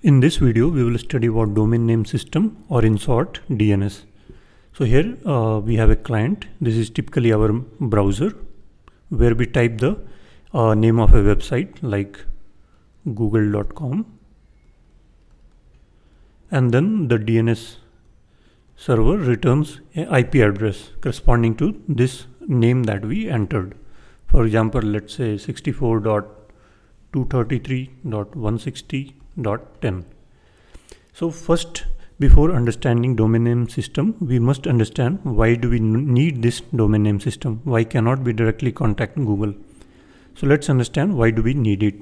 In this video, we will study about domain name system, or in short, DNS. So here we have a client. This is typically our browser where we type the name of a website like google.com, and then the DNS server returns an IP address corresponding to this name that we entered. For example, let's say 64.233.160.10. So first, before understanding domain name system, we must understand why do we need this domain name system? Why cannot we directly contact Google? So let's understand why do we need it.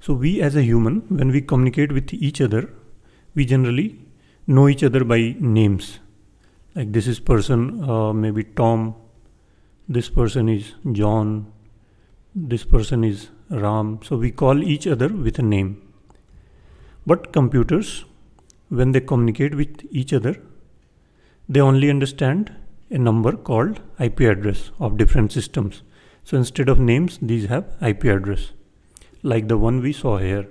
So we as a human, when we communicate with each other, we generally know each other by names. Like this is person, maybe Tom, this person is John, this person is Ram. So we call each other with a name. But computers, when they communicate with each other, they only understand a number called IP address of different systems. So instead of names, these have IP address, like the one we saw here.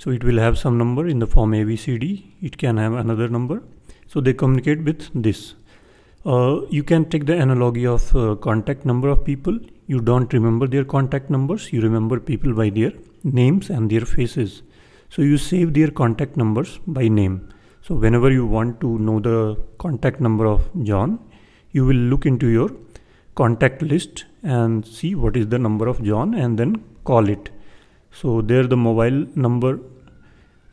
So it will have some number in the form ABCD. It can have another number. So they communicate with this. You can take the analogy of contact number of people. You don't remember their contact numbers. You remember people by their names and their faces. So you save their contact numbers by name. So whenever you want to know the contact number of John, you will look into your contact list and see what is the number of John and then call it. So there the mobile number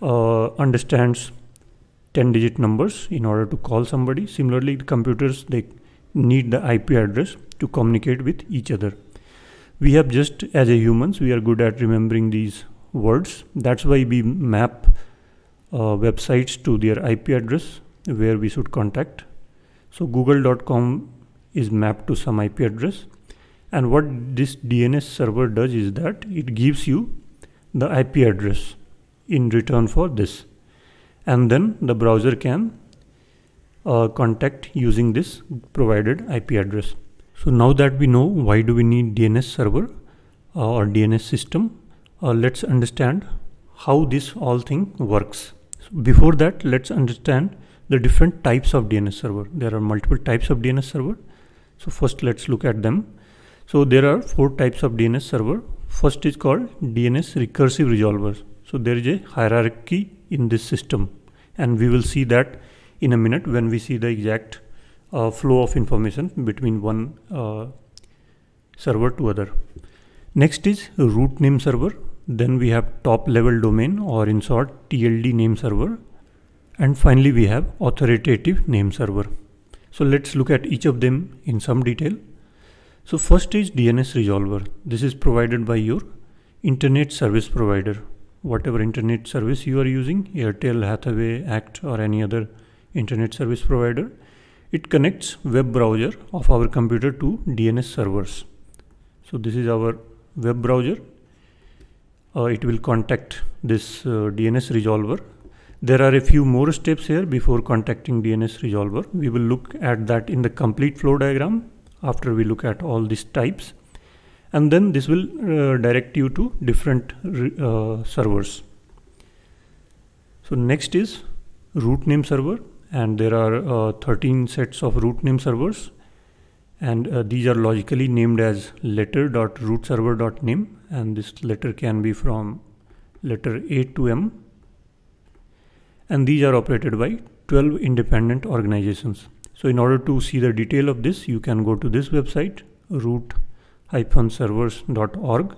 understands 10-digit numbers in order to call somebody. Similarly, the computers, they need the IP address to communicate with each other. We have just as a humans, we are good at remembering these words. That's why we map websites to their IP address where we should contact. So google.com is mapped to some IP address, and what this DNS server does is that it gives you the IP address in return for this, and then the browser can contact using this provided IP address. So now that we know why do we need DNS server or DNS system, let's understand how this all thing works. So before that, let's understand the different types of DNS server. There are multiple types of DNS server. So first let's look at them. So there are four types of DNS server. First is called DNS recursive resolvers. So there is a hierarchy in this system, and we will see that in a minute when we see the exact flow of information between one server to other. Next is root name server. Then we have top level domain, or in short TLD name server. And finally we have authoritative name server. So let's look at each of them in some detail. So first is DNS resolver. This is provided by your internet service provider. Whatever internet service you are using, Airtel, Hathaway, ACT, or any other internet service provider, it connects web browser of our computer to DNS servers. So this is our web browser. It will contact this DNS resolver. There are a few more steps here before contacting DNS resolver. We will look at that in the complete flow diagram after we look at all these types. And then this will direct you to different servers. So next is root name server, and there are 13 sets of root name servers, and these are logically named as letter.root-server.name, and this letter can be from letter A to M, and these are operated by 12 independent organizations. So in order to see the detail of this, you can go to this website, root-servers.org,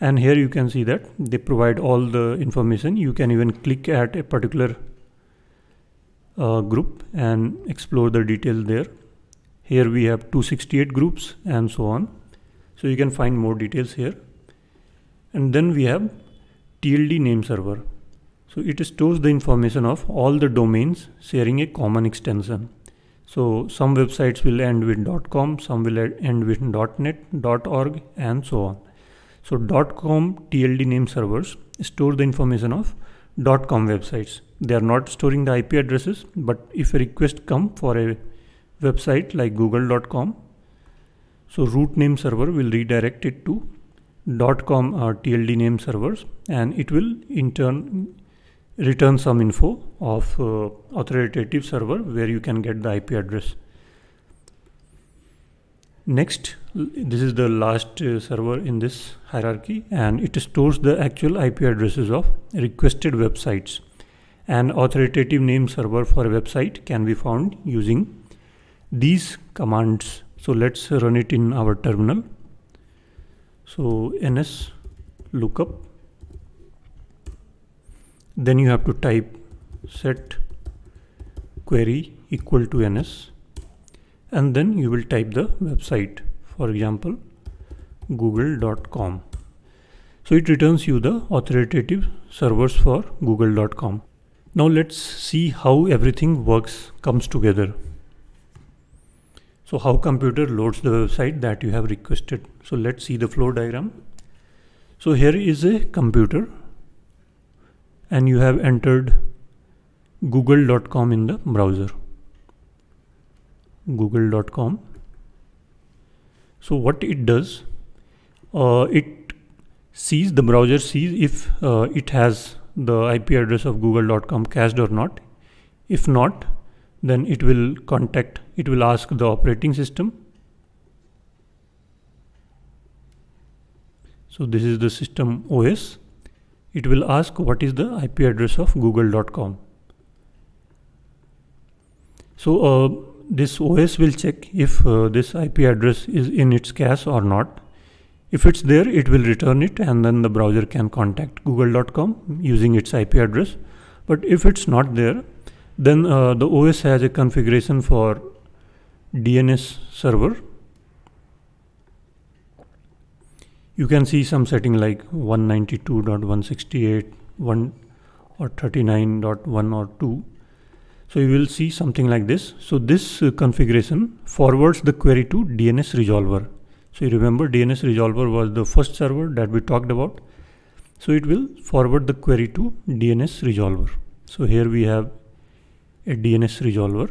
and here you can see that they provide all the information. You can even click at a particular group and explore the detail there. Here we have 268 groups and so on. So you can find more details here. And then we have TLD name server. So it stores the information of all the domains sharing a common extension. So some websites will end with .com, some will end with .net, .org, and so on. So .com TLD name servers store the information of .com websites. They are not storing the IP addresses, but if a request comes for a website like google.com, so root name server will redirect it to .com or TLD name servers, and it will in turn return some info of authoritative server where you can get the IP address. Next, this is the last server in this hierarchy, and it stores the actual IP addresses of requested websites. An authoritative name server for a website can be found using these commands. So let's run it in our terminal. So NS lookup, then you have to type set query equal to NS, and then you will type the website, for example google.com. So it returns you the authoritative servers for google.com. Now let's see how everything comes together. So how computer loads the website that you have requested. So let's see the flow diagram. So here is a computer, and you have entered google.com in the browser, google.com. So what it does, it sees, the browser sees if it has the IP address of google.com cached or not. If not, then it will contact, it will ask the operating system. So this is the system OS. It will ask what is the IP address of google.com. So this OS will check if this IP address is in its cache or not. If it's there, it will return it, and then the browser can contact google.com using its IP address. But if it's not there, then the OS has a configuration for DNS server. You can see some setting like 192.168.1 or 39.1 or 2. So you will see something like this. So this configuration forwards the query to DNS resolver. So you remember DNS resolver was the first server that we talked about. So it will forward the query to DNS resolver. So here we have a DNS resolver.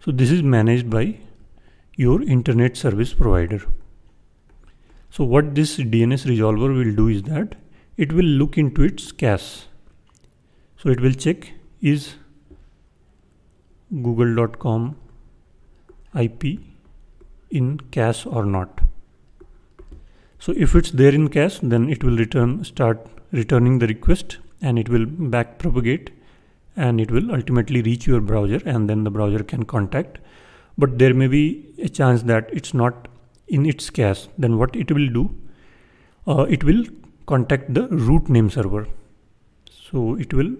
So this is managed by your internet service provider. So what this DNS resolver will do is that it will look into its cache. So it will check, is google.com IP in cache or not. So if it's there in cache, then it will start returning the request, and it will back propagate, and it will ultimately reach your browser, and then the browser can contact. But there may be a chance that it's not in its cache. Then what it will do, it will contact the root name server. So it will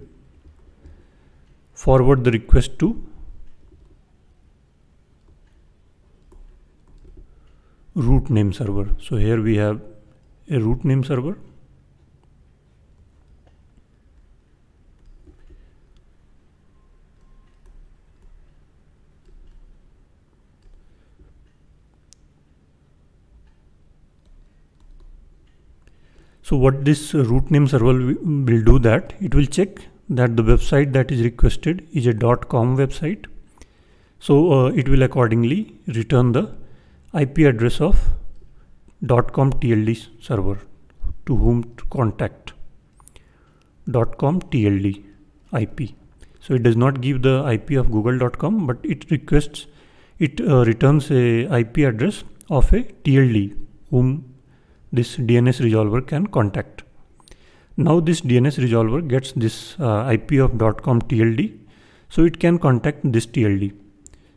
forward the request to root name server. So here we have a root name server. So what this root name server will do, that it will check that the website that is requested is a .com website. So it will accordingly return the IP address of .com TLD server to whom to contact, .com TLD IP. So it does not give the IP of google.com, but it requests, it returns a IP address of a TLD whom this DNS resolver can contact. Now this DNS resolver gets this IP of .com TLD, so it can contact this TLD.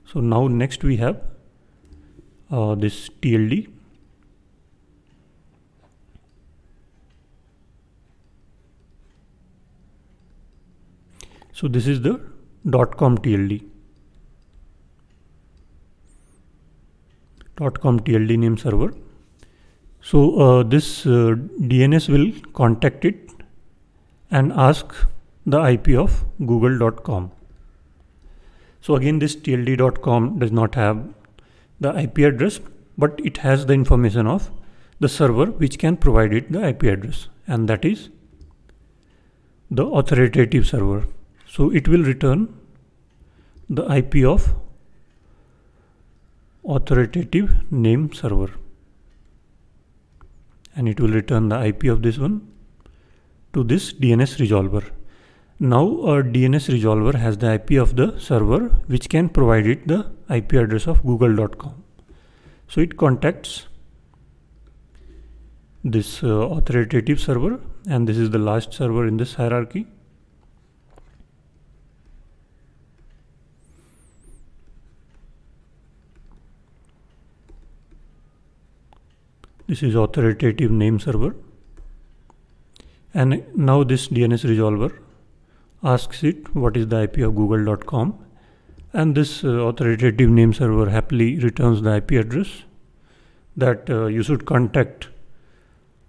So now next we have this TLD. So this is the .com TLD. .com TLD name server. So this DNS will contact it and ask the IP of google.com. So again, this TLD.com does not have the IP address, but it has the information of the server which can provide it the IP address, and that is the authoritative server. So it will return the IP of authoritative name server, and it will return the IP of this one to this DNS resolver. Now our DNS resolver has the IP of the server, which can provide it the IP address of google.com. So it contacts this authoritative server, and this is the last server in this hierarchy. This is authoritative name server, and now this DNS resolver asks it what is the IP of google.com, and this authoritative name server happily returns the IP address that you should contact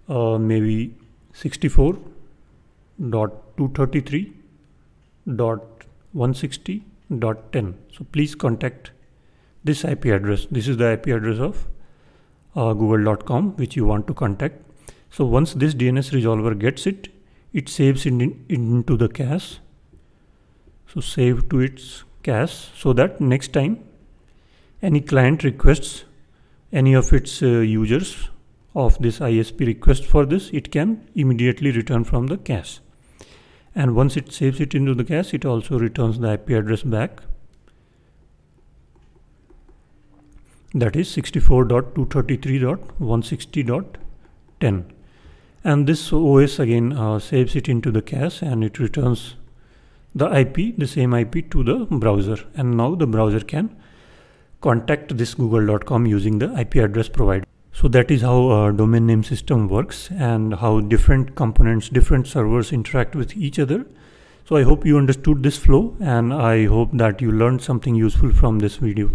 maybe 64.233.160.10. So please contact this IP address. This is the IP address of google.com which you want to contact. So once this DNS resolver gets it, it saves it into the cache. So save to its cache, so that next time any client requests any of its users of this ISP request for this, it can immediately return from the cache. And once it saves it into the cache, it also returns the IP address back, that is 64.233.160.10, and this OS again saves it into the cache, and it returns the IP, the same IP, to the browser, and now the browser can contact this google.com using the IP address provided. So that is how a domain name system works, and how different components, different servers interact with each other. So I hope you understood this flow, and I hope that you learned something useful from this video.